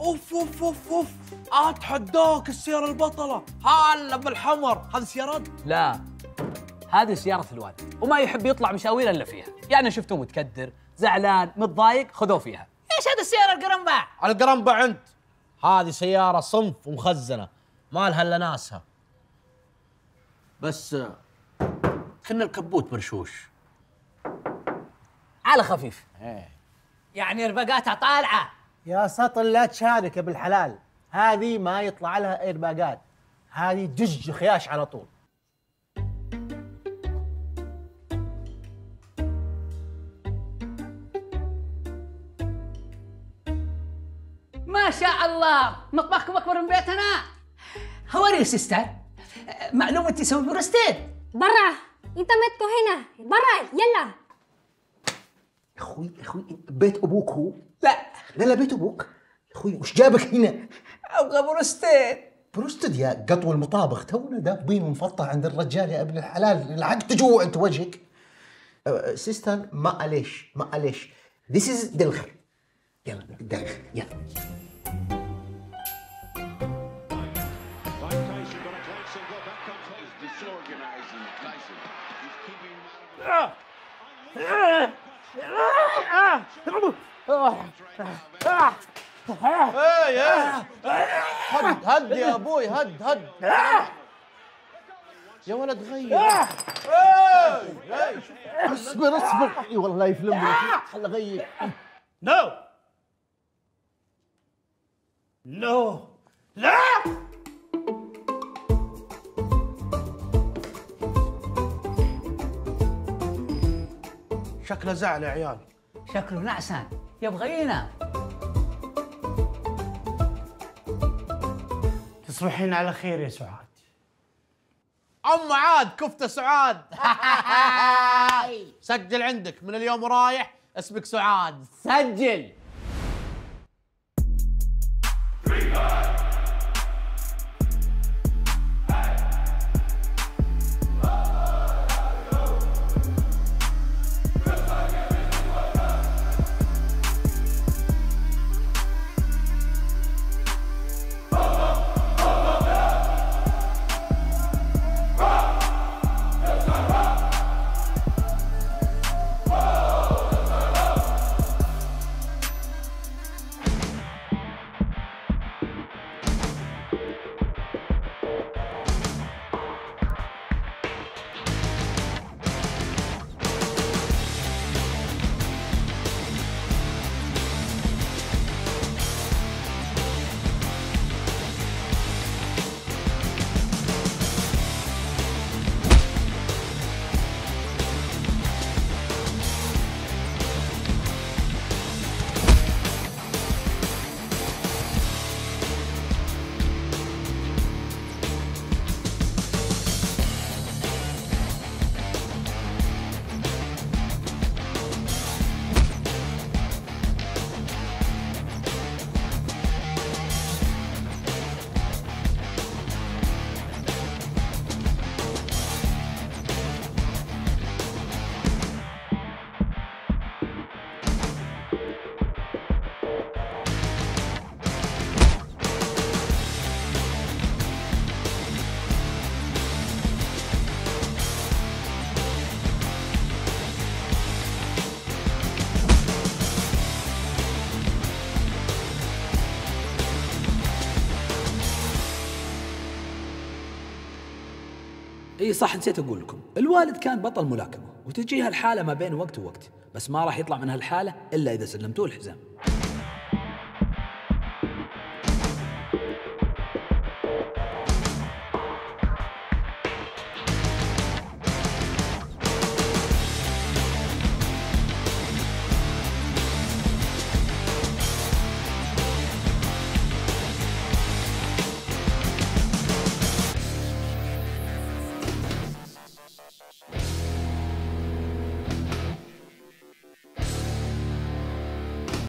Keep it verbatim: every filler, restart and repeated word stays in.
اوف اوف اوف اوف اتحداك السيارة البطلة هلا بالحمر. هذه سيارات؟ لا هذه سيارة الوالد وما يحب يطلع مشاوير الا فيها، يعني شفته متكدر، زعلان، متضايق، خذوه فيها. ايش هذه السيارة القرنباع؟ القرنباع انت. هذه سيارة صنف ومخزنة ما لها الا ناسها. بس كنا الكبوت مرشوش على خفيف. ايه يعني ارباقاتها طالعة. يا سطل لا تشارك يا بالحلال، هذه ما يطلع لها ايرباقات، هذه دج خياش على طول. ما شاء الله مطبخكم اكبر من بيتنا. هاو ار يو سيستر؟ معلومة تسوي بروستيد؟ برا انت متكو هنا برا يلا. اخوي اخوي بيت ابوك هو؟ لا لا لا بيت ابوك. اخوي وش جابك هنا؟ ابغى بروستيد. بروستيد يا قطو المطابخ، تونا دابين ونفطه عند الرجال يا ابن الحلال، العق تجوع انت وجهك. سيستر معليش معليش ذيس از دلخل. يلا دلخل يلا. هد هد يا ابوي هد هد يا ولد غير. اصبر اصبر اي والله يفلم خله غير. نو نو لا شكله زعل يا عيال، شكله نعسان يبغى ينام. تصبحين على خير يا سعاد. ام عاد كفته سعاد. سجل عندك من اليوم ورايح اسمك سعاد. سجل. اي صح نسيت اقول لكم، الوالد كان بطل ملاكمه وتجيها الحاله ما بين وقت ووقت، بس ما راح يطلع من هالحاله الا اذا سلمتوه الحزام.